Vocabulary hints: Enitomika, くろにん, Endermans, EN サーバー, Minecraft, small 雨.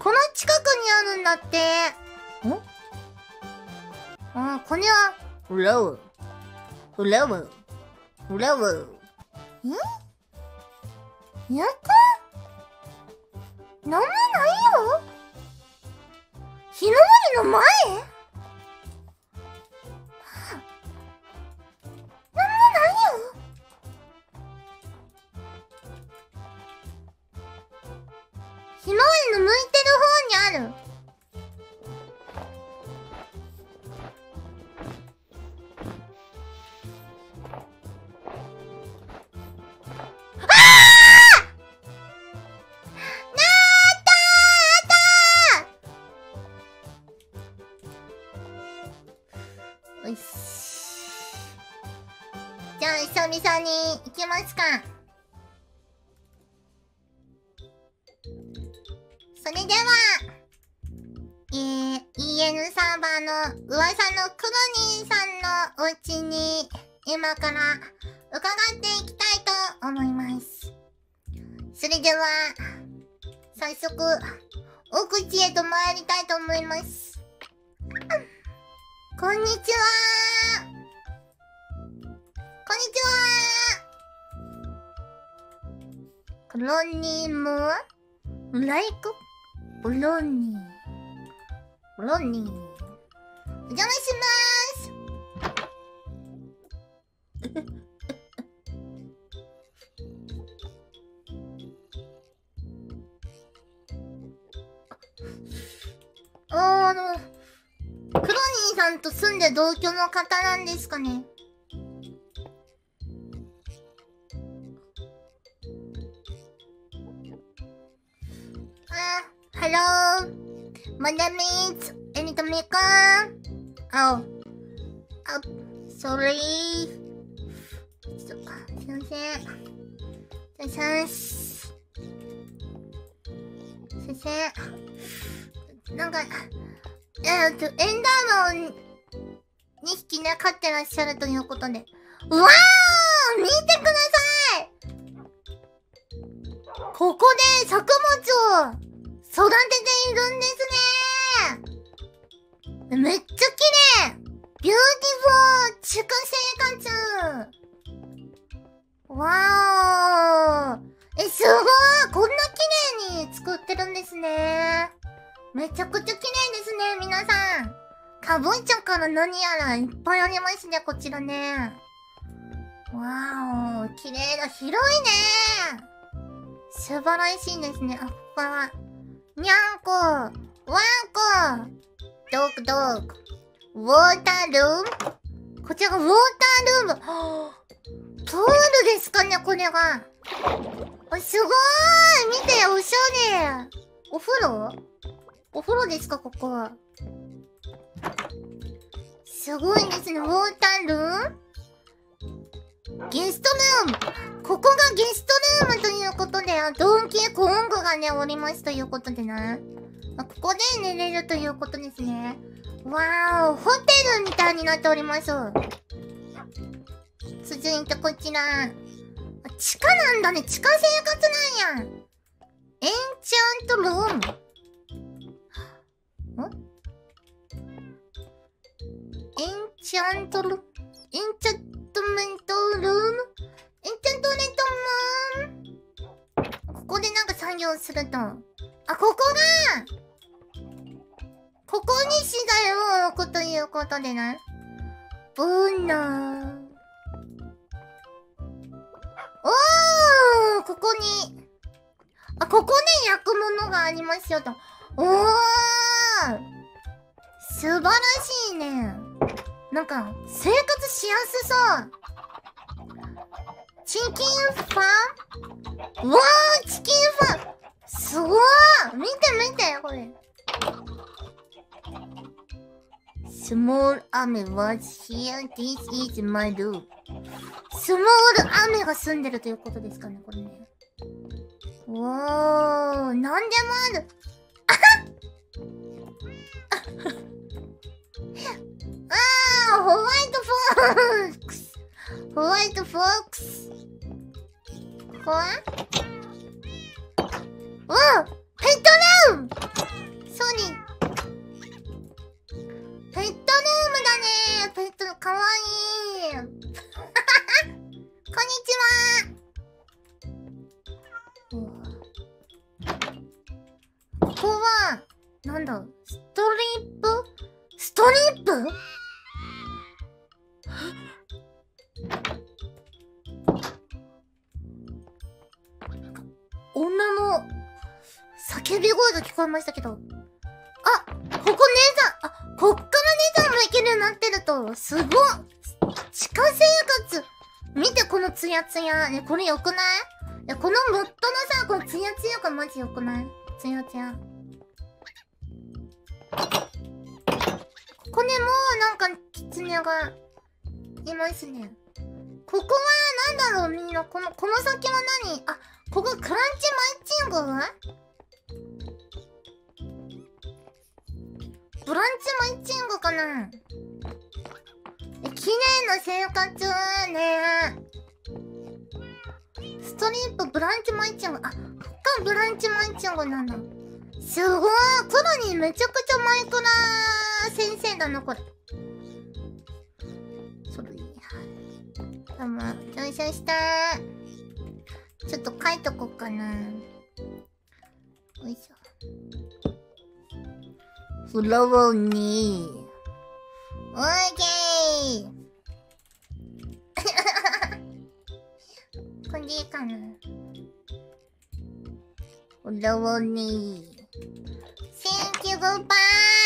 この近くにあるんだって。ん？あ、これは、フラウ。フラウ。フラウ。ん？やった？なんもないよ？日の丸の前？ひまわりの向いてる方にある。ああ！なーったー！よし。じゃあ久々に行きますか。それでは、EN サーバーの噂のくろにんさんのお家に今から伺っていきたいと思います。それでは、早速、奥地へと参りたいと思います。こんにちはー。こんにちはー。くろにんも、ライクブローニー。ブローニー。お邪魔しまーす。クロニーさんと住んで同居の方なんですかね。Hello, my name is Enitomika. Oh, sorry. すいません。すいません。すいません。なんか、エンダーマンを2匹ね、飼ってらっしゃるということで。うわー！見てください！ここで作物を育てているんですね。めっちゃ綺麗。ビューティフォー畜生活。わー、すごい。こんな綺麗に作ってるんですね。めちゃくちゃ綺麗ですね、皆さん。かぼちゃから何やらいっぱいありますね、こちらね。わー、綺麗だ。広いね。素晴らしいですね。あ、ここはにゃんこ、ワンコ、ドクドク、ウォータールーム。こちらがウォータールーム。はぁ、プールですかね、これが。あ、すごーい。見て、おしゃれ。お風呂？お風呂ですか、ここ。すごいですね、ウォータールーム？ゲストルーム。ここがゲストルームということで、ドンキーコングがね、おりますということでね。ここで寝れるということですね。わー、ホテルみたいになっております。続いてこちら。地下なんだね。地下生活なんや。エンチャントルーム。エンチャントルーム。エンチャントメントルーム。エンチャントレットムーン。ここでなんか作業すると。あ、ここがここに資材を置くということでな。ブーナー。おー、ここに。あ、ここで焼くものがありますよと。おー、素晴らしいね。なんか、生活しやすそう。チキンファン？わー、チキンファン！すごー！見て見て、これ。small 雨 was here. This is my room. small 雨が住んでるということですかね、これね。わー、なんでもある。あはっ！あー、ホワイトフォークス！ホワイトフォックス。ここは？おう、ペットルーム。かわいい。こんにちは。ここはなんだ、ストリップ？ストリップ？なんか女の叫び声が聞こえましたけど、あ、ここ姉さん、あ、こっから姉さんも行けるようになってると、すごっ、地下生活見て、このツヤツヤ。ね、これよくない？いや、このモッドのさ、このツヤツヤがマジよくない？ツヤツヤ。ここね、もうなんかキツネがいますね。ここはなんだろう、みんな、この先は何？あ、ここクランチマイチング？ブランチマイチングかな。綺麗な生活ね。ストリップ、ブランチマイチング。あ、こっからブランチマイチングなんだ。すごい。黒にめちゃくちゃマイクラ先生だな、これ。それいいや。でも、吸収したー。ちょっと書いとこうかな。よいしょ。フラワーにー。オーケー。これでいいかな。フラワーにー。センキューバー。